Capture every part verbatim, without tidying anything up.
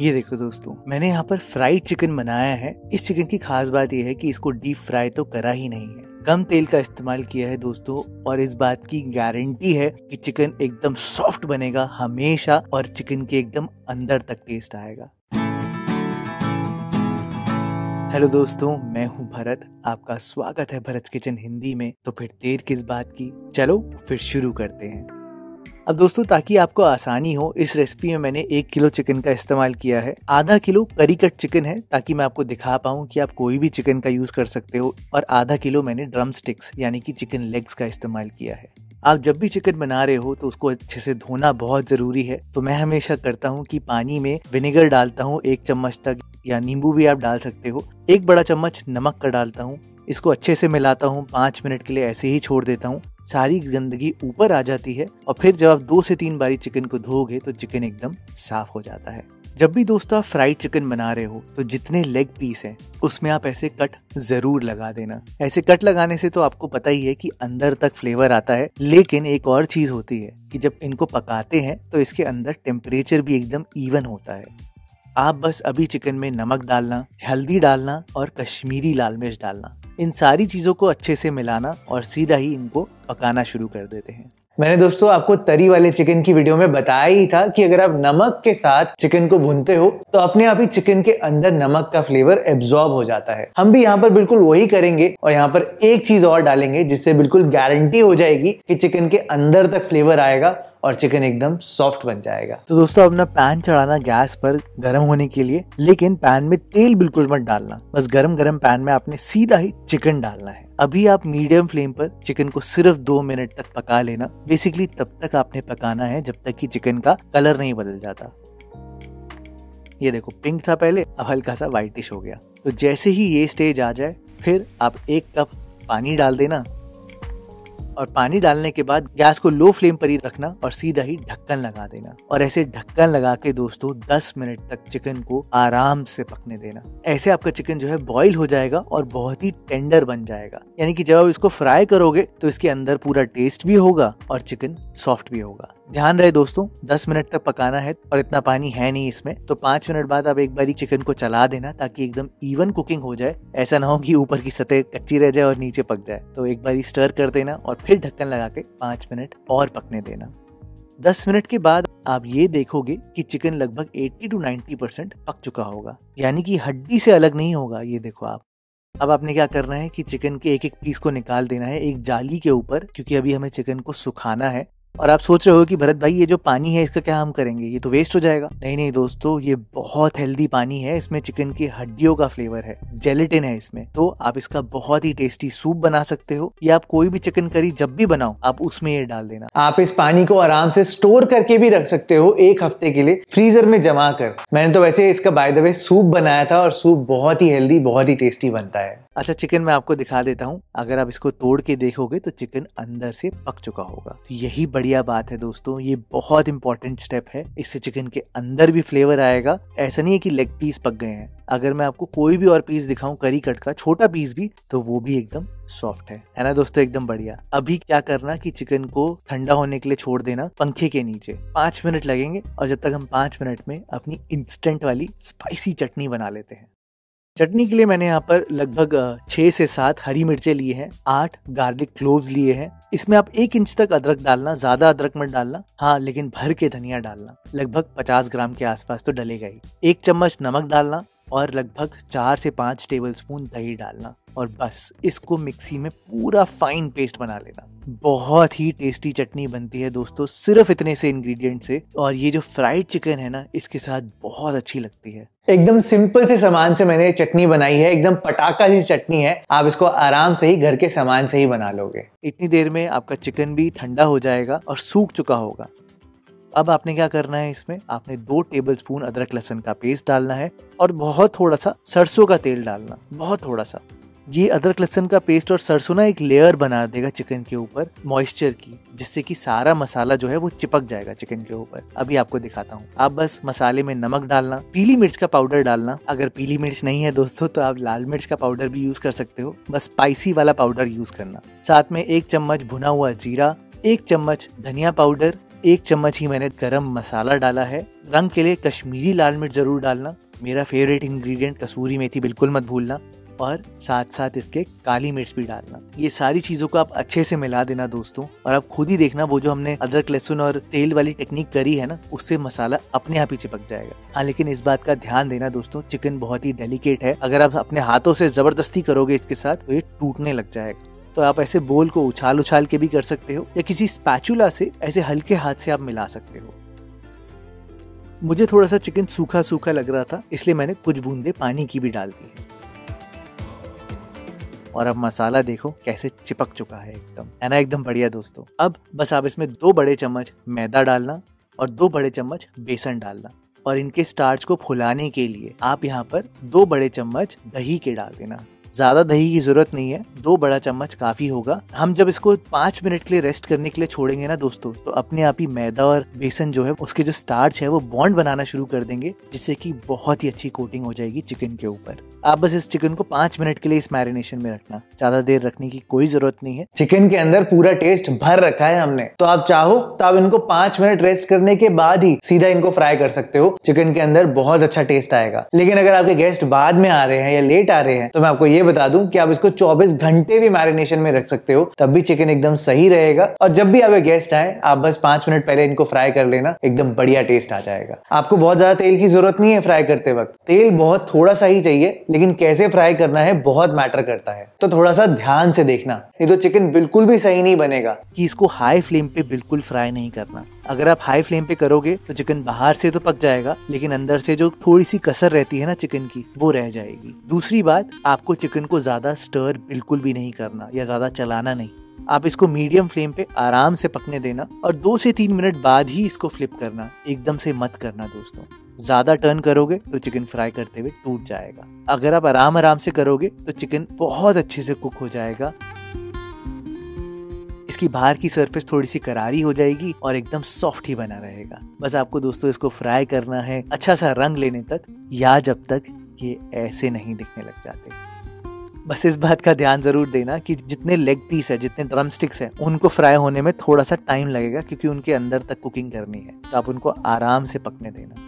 ये देखो दोस्तों, मैंने यहाँ पर फ्राइड चिकन बनाया है। इस चिकन की खास बात यह है कि इसको डीप फ्राई तो करा ही नहीं है, कम तेल का इस्तेमाल किया है दोस्तों। और इस बात की गारंटी है कि चिकन एकदम सॉफ्ट बनेगा हमेशा, और चिकन के एकदम अंदर तक टेस्ट आएगा। हेलो दोस्तों, मैं हूं भरत, आपका स्वागत है भरत किचन हिंदी में। तो फिर देर किस बात की, चलो फिर शुरू करते हैं। अब दोस्तों, ताकि आपको आसानी हो, इस रेसिपी में मैंने एक किलो चिकन का इस्तेमाल किया है। आधा किलो करी कट चिकन है, ताकि मैं आपको दिखा पाऊँ कि आप कोई भी चिकन का यूज कर सकते हो। और आधा किलो मैंने ड्रम स्टिक्स यानी कि चिकन लेग्स का इस्तेमाल किया है। आप जब भी चिकन बना रहे हो तो उसको अच्छे से धोना बहुत जरूरी है। तो मैं हमेशा करता हूँ कि पानी में विनेगर डालता हूँ एक चम्मच तक, या नींबू भी आप डाल सकते हो। एक बड़ा चम्मच नमक का डालता हूँ। इसको अच्छे से मिलाता हूँ, पाँच मिनट के लिए ऐसे ही छोड़ देता हूँ। सारी गंदगी ऊपर आ जाती है, और फिर जब आप दो से तीन बारी चिकन को धोगे तो चिकन एकदम साफ हो जाता है। जब भी दोस्तों आप फ्राइड चिकन बना रहे हो तो जितने लेग पीस हैं उसमें आप ऐसे कट जरूर लगा देना। ऐसे कट लगाने से तो आपको पता ही है कि अंदर तक फ्लेवर आता है, लेकिन एक और चीज होती है कि जब इनको पकाते हैं तो इसके अंदर टेम्परेचर भी एकदम इवन होता है। आप बस अभी चिकन में नमक डालना, हल्दी डालना और कश्मीरी लाल मिर्च डालना, इन सारी चीज़ों को अच्छे से मिलाना और सीधा ही इनको पकाना शुरू कर देते हैं। मैंने दोस्तों आपको तरी वाले चिकन की वीडियो में बताया ही था कि अगर आप नमक के साथ चिकन को भूनते हो तो अपने आप ही चिकन के अंदर नमक का फ्लेवर एब्जॉर्ब हो जाता है। हम भी यहाँ पर बिल्कुल वही करेंगे, और यहाँ पर एक चीज और डालेंगे जिससे बिल्कुल गारंटी हो जाएगी कि चिकन के अंदर तक फ्लेवर आएगा और चिकन एकदम सॉफ्ट बन जाएगा। तो दोस्तों अपना पैन चढ़ाना गैस पर गर्म होने के लिए, लेकिन पैन में तेल बिल्कुल मत डालना। बस गरम गरम पैन में आपने सीधा ही चिकन डालना है। अभी आप मीडियम फ्लेम पर चिकन को सिर्फ दो मिनट तक पका लेना। बेसिकली तब तक आपने पकाना है जब तक कि चिकन का कलर नहीं बदल जाता। ये देखो, पिंक था पहले, अब हल्का सा व्हाइटिश हो गया। तो जैसे ही ये स्टेज आ जाए फिर आप एक कप पानी डाल देना, और पानी डालने के बाद गैस को लो फ्लेम पर ही रखना और सीधा ही ढक्कन लगा देना। और ऐसे ढक्कन लगा के दोस्तों दस मिनट तक चिकन को आराम से पकने देना। ऐसे आपका चिकन जो है बॉईल हो जाएगा और बहुत ही टेंडर बन जाएगा। यानी कि जब आप इसको फ्राई करोगे तो इसके अंदर पूरा टेस्ट भी होगा और चिकन सॉफ्ट भी होगा। ध्यान रहे दोस्तों, दस मिनट तक पकाना है और इतना पानी है नहीं इसमें, तो पाँच मिनट बाद आप एक बारी चिकन को चला देना ताकि एकदम इवन कुकिंग हो जाए। ऐसा ना हो कि ऊपर की सतह कच्ची रह जाए और नीचे पक जाए। तो एक बारी स्टर कर देना और फिर ढक्कन लगा के पाँच मिनट और पकने देना। दस मिनट के बाद आप ये देखोगे कि चिकन लगभग अस्सी टू नब्बे परसेंट पक चुका होगा, यानी कि हड्डी से अलग नहीं होगा। ये देखो आप, अब आपने क्या करना है कि चिकन के एक एक पीस को निकाल देना है एक जाली के ऊपर, क्योंकि अभी हमें चिकन को सुखाना है। और आप सोच रहे हो कि भरत भाई ये जो पानी है इसका क्या हम करेंगे, ये तो वेस्ट हो जाएगा। नहीं नहीं दोस्तों, ये बहुत हेल्दी पानी है। इसमें चिकन की हड्डियों का फ्लेवर है, जेलेटिन है इसमें। तो आप इसका बहुत ही टेस्टी सूप बना सकते हो, या आप कोई भी चिकन करी जब भी बनाओ आप उसमें ये डाल देना। आप इस पानी को आराम से स्टोर करके भी रख सकते हो एक हफ्ते के लिए, फ्रीजर में जमा कर। मैंने तो वैसे इसका बाय द वे सूप बनाया था, और सूप बहुत ही हेल्दी, बहुत ही टेस्टी बनता है। अच्छा, चिकन मैं आपको दिखा देता हूँ। अगर आप इसको तोड़ के देखोगे तो चिकन अंदर से पक चुका होगा। यही बढ़िया बात है दोस्तों, ये बहुत इंपॉर्टेंट स्टेप है। इससे चिकन के अंदर भी फ्लेवर आएगा। ऐसा नहीं है कि लेग पीस पक गए हैं। अगर मैं आपको कोई भी और पीस दिखाऊं करी कट का, छोटा पीस भी, तो वो भी एकदम सॉफ्ट है है ना दोस्तों, एकदम बढ़िया। अभी क्या करना कि चिकन को ठंडा होने के लिए छोड़ देना पंखे के नीचे। पाँच मिनट लगेंगे, और जब तक हम पाँच मिनट में अपनी इंस्टेंट वाली स्पाइसी चटनी बना लेते हैं। चटनी के लिए मैंने यहाँ पर लगभग छः से सात हरी मिर्चें लिए हैं, आठ गार्लिक क्लोव्स लिए हैं। इसमें आप एक इंच तक अदरक डालना, ज़्यादा अदरक मत डालना, हाँ लेकिन भर के धनिया डालना। लगभग पचास ग्राम के आसपास तो डलेगा ही। एक चम्मच नमक डालना और लगभग चार से पाँच टेबलस्पून दही डालना, और बस इसको मिक्सी में पूरा फाइन पेस्ट बना लेना। बहुत ही टेस्टी चटनी बनती है दोस्तों सिर्फ इतने से इंग्रेडिएंट से, और ये जो फ्राइड चिकन है ना इसके साथ बहुत अच्छी लगती है। एकदम सिंपल से सामान से मैंने चटनी बनाई है, एकदम पटाखा सी चटनी है। आप इसको आराम से ही घर के सामान से ही बना लोगे। इतनी देर में आपका चिकन भी ठंडा हो जाएगा और सूख चुका होगा। अब आपने क्या करना है, इसमें आपने दो टेबलस्पून अदरक लहसुन का पेस्ट डालना है, और बहुत थोड़ा सा सरसों का तेल डालना, बहुत थोड़ा सा। ये अदरक लहसुन का पेस्ट और सरसों ना एक लेयर बना देगा चिकन के ऊपर मॉइस्चर की, जिससे कि सारा मसाला जो है वो चिपक जाएगा चिकन के ऊपर। अभी आपको दिखाता हूँ। आप बस मसाले में नमक डालना, पीली मिर्च का पाउडर डालना। अगर पीली मिर्च नहीं है दोस्तों तो आप लाल मिर्च का पाउडर भी यूज कर सकते हो, बस स्पाइसी वाला पाउडर यूज करना। साथ में एक चम्मच भुना हुआ जीरा, एक चम्मच धनिया पाउडर, एक चम्मच ही मैंने गरम मसाला डाला है। रंग के लिए कश्मीरी लाल मिर्च ज़रूर डालना, मेरा फेवरेट इंग्रेडिएंट कसूरी मेथी बिल्कुल मत भूलना, और साथ साथ इसके काली मिर्च भी डालना। ये सारी चीज़ों को आप अच्छे से मिला देना दोस्तों, और आप खुद ही देखना वो जो हमने अदरक लहसुन और तेल वाली टेक्निक करी है ना, उससे मसाला अपने आप ही चिपक जाएगा। हाँ, लेकिन इस बात का ध्यान देना दोस्तों, चिकन बहुत ही डेलिकेट है, अगर आप अपने हाथों से ज़बरदस्ती करोगे इसके साथ तो ये टूटने लग जाएगा। तो आप ऐसे बोल को उछाल उछाल के भी कर सकते हो, या किसी स्पैचुला से ऐसे हल्के हाथ से आप मिला सकते हो। मुझे थोड़ा सा चिकन सूखा सूखा लग रहा था, इसलिए मैंने कुछ बूंदे पानी की भी डाल दी है। और अब मसाला देखो कैसे चिपक चुका है एकदम, है ना, एकदम बढ़िया दोस्तों। अब बस आप इसमें दो बड़े चम्मच मैदा डालना और दो बड़े चम्मच बेसन डालना, और इनके स्टार्च को फुलाने के लिए आप यहाँ पर दो बड़े चम्मच दही के डाल देना। ज्यादा दही की जरूरत नहीं है, दो बड़ा चम्मच काफी होगा। हम जब इसको पाँच मिनट के लिए रेस्ट करने के लिए छोड़ेंगे ना दोस्तों, तो अपने आप ही मैदा और बेसन जो है उसके जो स्टार्च है वो बॉन्ड बनाना शुरू कर देंगे, जिससे कि बहुत ही अच्छी कोटिंग हो जाएगी चिकन के ऊपर। आप बस इस चिकन को पाँच मिनट के लिए इस मैरिनेशन में रखना, ज्यादा देर रखने की कोई जरूरत नहीं है। चिकन के अंदर पूरा टेस्ट भर रखा है हमने, तो आप चाहो तो आप इनको पाँच मिनट रेस्ट करने के बाद ही सीधा इनको फ्राई कर सकते हो। चिकन के अंदर बहुत अच्छा टेस्ट आएगा। लेकिन अगर आपके गेस्ट बाद में आ रहे हैं या लेट आ रहे हैं, तो मैं आपको ये बता दूं कि आप इसको चौबीस घंटे भी मैरिनेशन में रख सकते हो, तब भी चिकन एकदम सही रहेगा। और जब भी आपके गेस्ट आए, आप बस पांच मिनट पहले इनको फ्राई कर लेना, एकदम बढ़िया टेस्ट आ जाएगा। आपको बहुत ज्यादा तेल की जरूरत नहीं है फ्राई करते वक्त, तेल बहुत थोड़ा सा ही चाहिए, लेकिन कैसे फ्राई करना है बहुत मैटर करता है, तो थोड़ा सा ध्यान से देखना, नहीं तो चिकन बिल्कुल भी सही नहीं बनेगा। कि इसको हाई फ्लेम पे बिल्कुल फ्राई नहीं करना, अगर आप हाई फ्लेम पे करोगे तो चिकन बाहर से तो पक जाएगा, लेकिन अंदर से जो थोड़ी सी कसर रहती है ना चिकन की, वो रह जाएगी। दूसरी बात, आपको चिकन को ज्यादा स्टर बिल्कुल भी नहीं करना या ज्यादा चलाना नहीं, आप इसको मीडियम फ्लेम पे आराम से पकने देना, और दो से तीन मिनट बाद ही इसको फ्लिप करना, एकदम से मत करना दोस्तों। ज्यादा टर्न करोगे तो चिकन फ्राई करते हुए टूट जाएगा, अगर आप आराम आराम से करोगे तो चिकन बहुत अच्छे से कुक हो जाएगा। इसकी बाहर की सरफेस थोड़ी सी करारी हो जाएगी और एकदम सॉफ्ट ही बना रहेगा। बस आपको दोस्तों इसको फ्राई करना है अच्छा सा रंग लेने तक, या जब तक ये ऐसे नहीं दिखने लग जाते। बस इस बात का ध्यान जरूर देना कि जितने लेग पीस है, जितने ड्रम स्टिक्स है, उनको फ्राई होने में थोड़ा सा टाइम लगेगा, क्योंकि उनके अंदर तक कुकिंग करनी है, तो आप उनको आराम से पकने देना।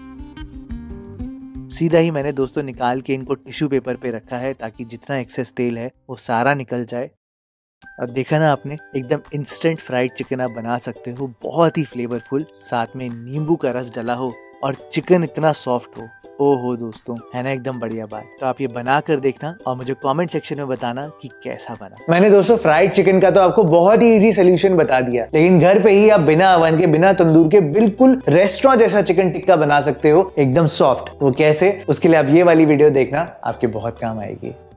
सीधा ही मैंने दोस्तों निकाल के इनको टिश्यू पेपर पे रखा है, ताकि जितना एक्सेस तेल है वो सारा निकल जाए। और देखा ना आपने, एकदम इंस्टेंट फ्राइड चिकन आप बना सकते हो, बहुत ही फ्लेवरफुल, साथ में नींबू का रस डला हो और चिकन इतना सॉफ्ट हो। ओहो दोस्तों, है ना एकदम बढ़िया बात। तो आप ये बना कर देखना और मुझे कमेंट सेक्शन में बताना कि कैसा बना। मैंने दोस्तों फ्राइड चिकन का तो आपको बहुत ही इजी सोल्यूशन बता दिया, लेकिन घर पे ही आप बिना अवन के, बिना तंदूर के बिल्कुल रेस्टोरेंट जैसा चिकन टिक्का बना सकते हो, एकदम सॉफ्ट। वो कैसे, उसके लिए आप ये वाली वीडियो देखना, आपके बहुत काम आएगी।